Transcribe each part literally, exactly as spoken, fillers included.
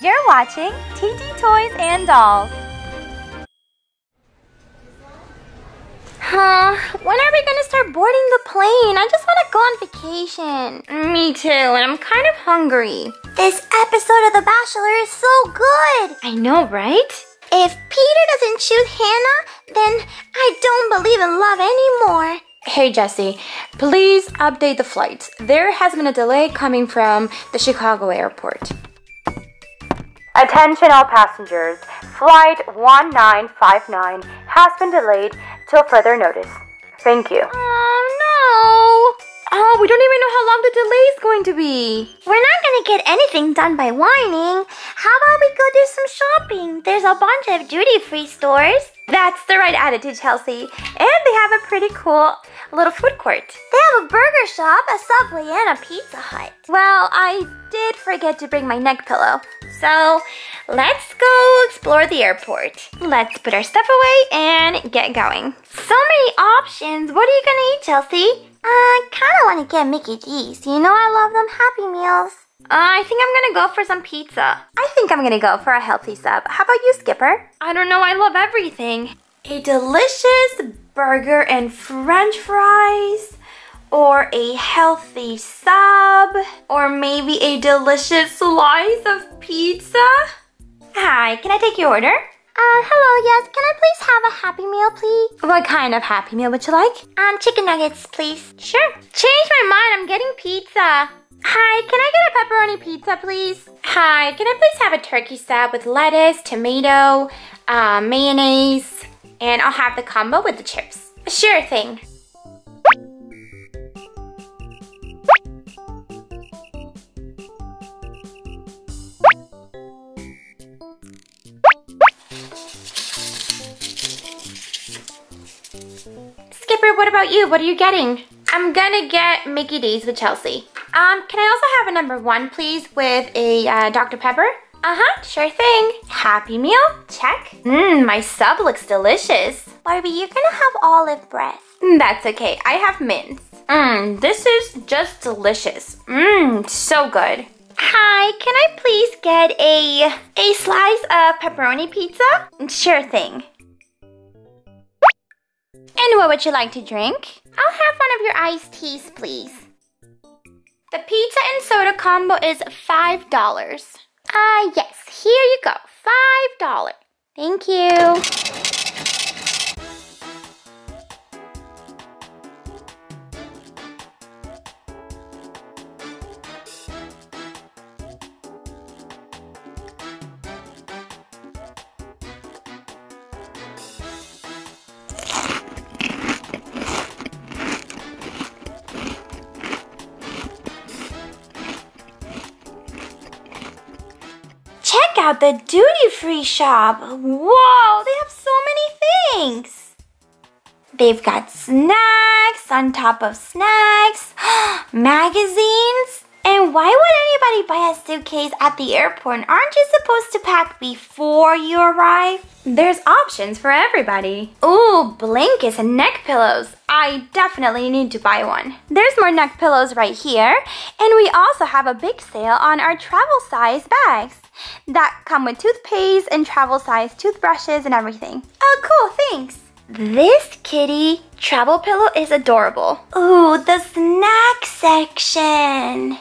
You're watching Titi Toys and Dolls. Huh? When are we gonna start boarding the plane? I just wanna go on vacation. Me too, and I'm kind of hungry. This episode of The Bachelor is so good! I know, right? If Peter doesn't choose Hannah, then I don't believe in love anymore. Hey Jesse, please update the flights. There has been a delay coming from the Chicago airport. Attention all passengers. Flight one nine five nine has been delayed till further notice. Thank you. Oh no! Oh, we don't even know how long the delay is going to be. We're not going to get anything done by whining. How about we go do some shopping? There's a bunch of duty-free stores. That's the right attitude, Chelsea. And they have a pretty cool little food court. They have a burger shop, a Subway, and a Pizza Hut. Well, I did forget to bring my neck pillow. So let's go explore the airport. Let's put our stuff away and get going. So many options. What are you going to eat, Chelsea? I kind of want to get Mickey D's. You know I love them Happy Meals. Uh, I think I'm going to go for some pizza. I think I'm going to go for a healthy sub. How about you, Skipper? I don't know. I love everything. A delicious burger and French fries, or a healthy sub, or maybe a delicious slice of pizza. Hi, can I take your order? Uh, hello, yes, can I please have a Happy Meal, please? What kind of Happy Meal would you like? Um, chicken nuggets, please. Sure. Change my mind, I'm getting pizza. Hi, can I get a pepperoni pizza, please? Hi, can I please have a turkey sub with lettuce, tomato, uh, mayonnaise, and I'll have the combo with the chips. Sure thing. What about you? What are you getting? I'm gonna get Mickey D's with Chelsea. Um, can I also have a number one, please, with a uh, Doctor Pepper? Uh-huh, sure thing. Happy Meal, check. Mmm, my sub looks delicious. Barbie, you're gonna have olive breath. That's okay, I have mints. Mmm, this is just delicious. Mmm, so good. Hi, can I please get a, a slice of pepperoni pizza? Sure thing. And what would you like to drink? I'll have one of your iced teas, please. The pizza and soda combo is five dollars. Ah, uh, yes. Here you go. five dollars. Thank you. Out the duty-free shop. Whoa, they have so many things. They've got snacks on top of snacks, magazines. And why would anybody buy a suitcase at the airport? Aren't you supposed to pack before you arrive? There's options for everybody. Ooh, blankets and neck pillows. I definitely need to buy one. There's more neck pillows right here. And we also have a big sale on our travel size bags that come with toothpaste and travel size toothbrushes and everything. Oh, cool, thanks. This kitty travel pillow is adorable. Ooh, the snack section.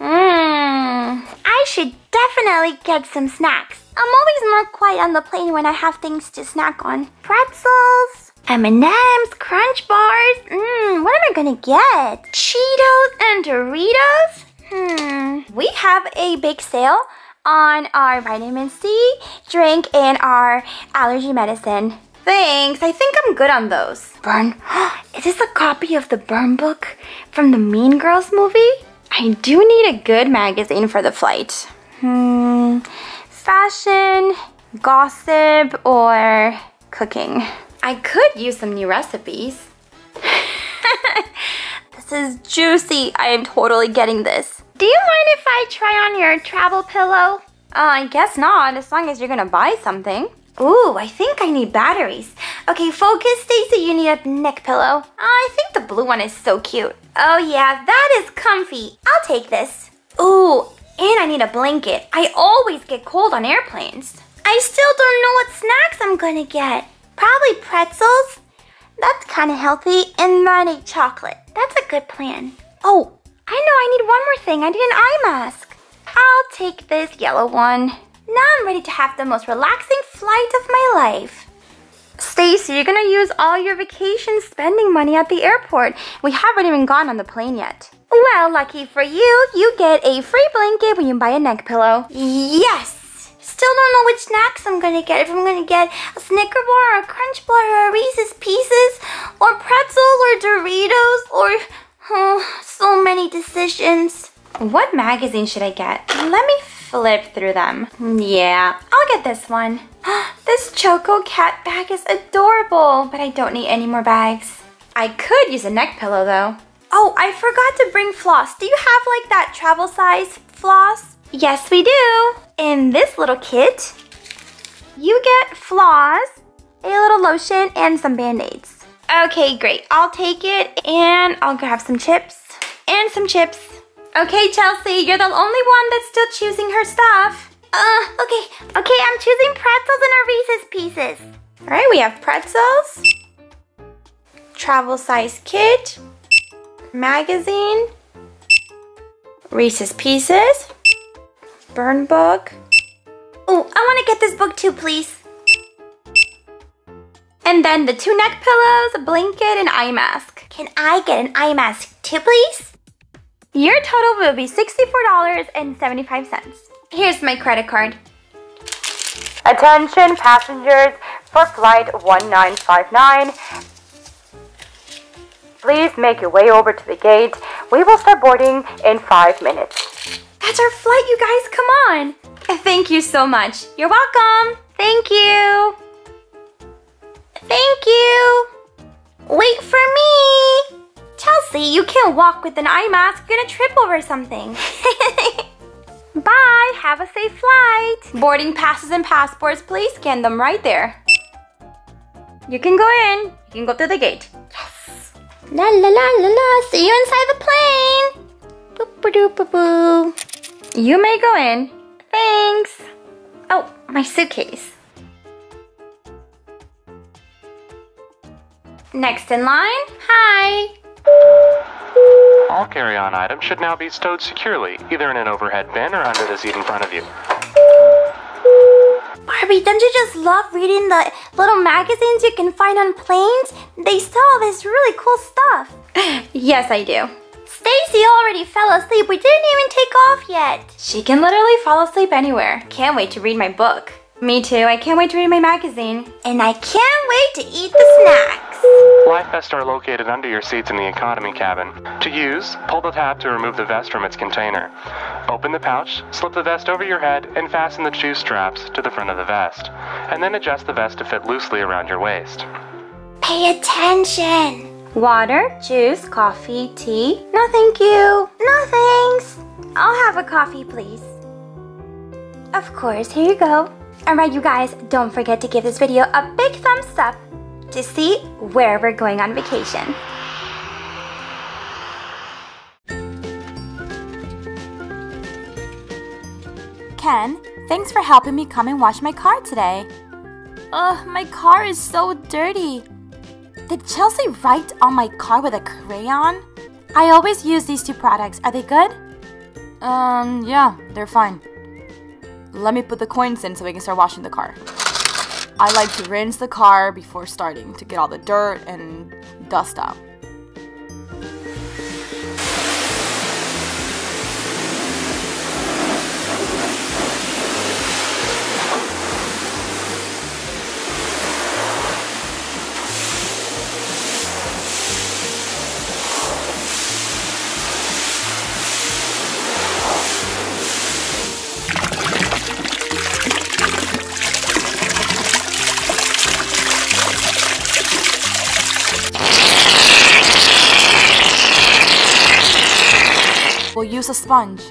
Mmm. I should definitely get some snacks. I'm always more quiet on the plane when I have things to snack on. Pretzels, M and M's, Crunch Bars. Mmm, what am I gonna get? Cheetos and Doritos? Hmm. We have a big sale on our vitamin C drink and our allergy medicine. Thanks, I think I'm good on those. Burn? Is this a copy of the Burn book from the Mean Girls movie? I do need a good magazine for the flight. Hmm, fashion, gossip, or cooking. I could use some new recipes. This is juicy. I am totally getting this. Do you mind if I try on your travel pillow? Uh, I guess not, as long as you're gonna buy something. Ooh, I think I need batteries. Okay, focus, Stacy, you need a neck pillow. I think the blue one is so cute. Oh yeah, that is comfy. I'll take this. Ooh, and I need a blanket. I always get cold on airplanes. I still don't know what snacks I'm gonna get. Probably pretzels. That's kind of healthy. And minty chocolate. That's a good plan. Oh, I know I need one more thing. I need an eye mask. I'll take this yellow one. Now I'm ready to have the most relaxing flight of my life. Stacy, you're gonna use all your vacation spending money at the airport. We haven't even gone on the plane yet. Well, lucky for you, you get a free blanket when you buy a neck pillow. Yes! Still don't know which snacks I'm gonna get. If I'm gonna get a Snicker bar, or a Crunch bar, or a Reese's Pieces, or pretzels, or Doritos, or... Oh, so many decisions. What magazine should I get? Let me flip through them. Yeah, I'll get this one. This Choco Cat bag is adorable, but I don't need any more bags. I could use a neck pillow though. Oh, I forgot to bring floss. Do you have like that travel size floss? Yes, we do. In this little kit, you get floss, a little lotion, and some band-aids. Okay, great. I'll take it and I'll grab some chips and some chips. Okay, Chelsea, you're the only one that's still choosing her stuff. Uh, okay, okay, I'm choosing pretzels and a Reese's Pieces. All right, we have pretzels, travel size kit, magazine, Reese's Pieces, burn book. Oh, I want to get this book too, please. And then the two neck pillows, a blanket, and eye mask. Can I get an eye mask too, please? Your total will be sixty-four dollars and seventy-five cents. Here's my credit card. Attention passengers for flight one nine five nine. Please make your way over to the gate. We will start boarding in five minutes. That's our flight, you guys, come on. Thank you so much. You're welcome. Thank you. Thank you. Wait for me. Chelsea, you can't walk with an eye mask. You're gonna trip over something. Bye, have a safe flight. Boarding passes and passports, please scan them right there. You can go in, you can go through the gate. Yes. La la la la la, see you inside the plane. Boop-a-doop-a-boo. You may go in. Thanks. Oh, my suitcase. Next in line. Hi. All carry-on items should now be stowed securely, either in an overhead bin or under the seat in front of you. Barbie, don't you just love reading the little magazines you can find on planes? They sell all this really cool stuff. Yes, I do. Stacy already fell asleep. We didn't even take off yet. She can literally fall asleep anywhere. Can't wait to read my book. Me too. I can't wait to read my magazine. And I can't wait to eat the snacks. Life vests are located under your seats in the economy cabin. To use, pull the tab to remove the vest from its container. Open the pouch, slip the vest over your head, and fasten the shoe straps to the front of the vest. And then adjust the vest to fit loosely around your waist. Pay attention. Water, juice, coffee, tea. No thank you. No thanks. I'll have a coffee, please. Of course, here you go. Alright, you guys, don't forget to give this video a big thumbs up to see where we're going on vacation. Ken, thanks for helping me come and wash my car today. Ugh, my car is so dirty. Did Chelsea write on my car with a crayon? I always use these two products. Are they good? Um, yeah, they're fine. Let me put the coins in so we can start washing the car. I like to rinse the car before starting to get all the dirt and dust out. Use a sponge.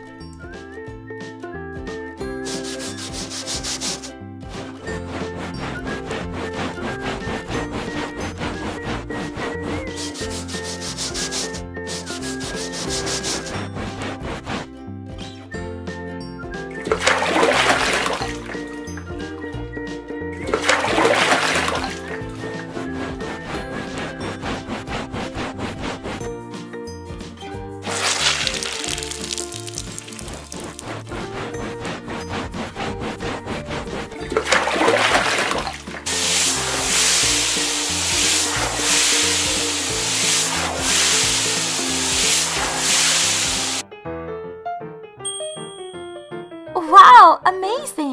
Wow, amazing!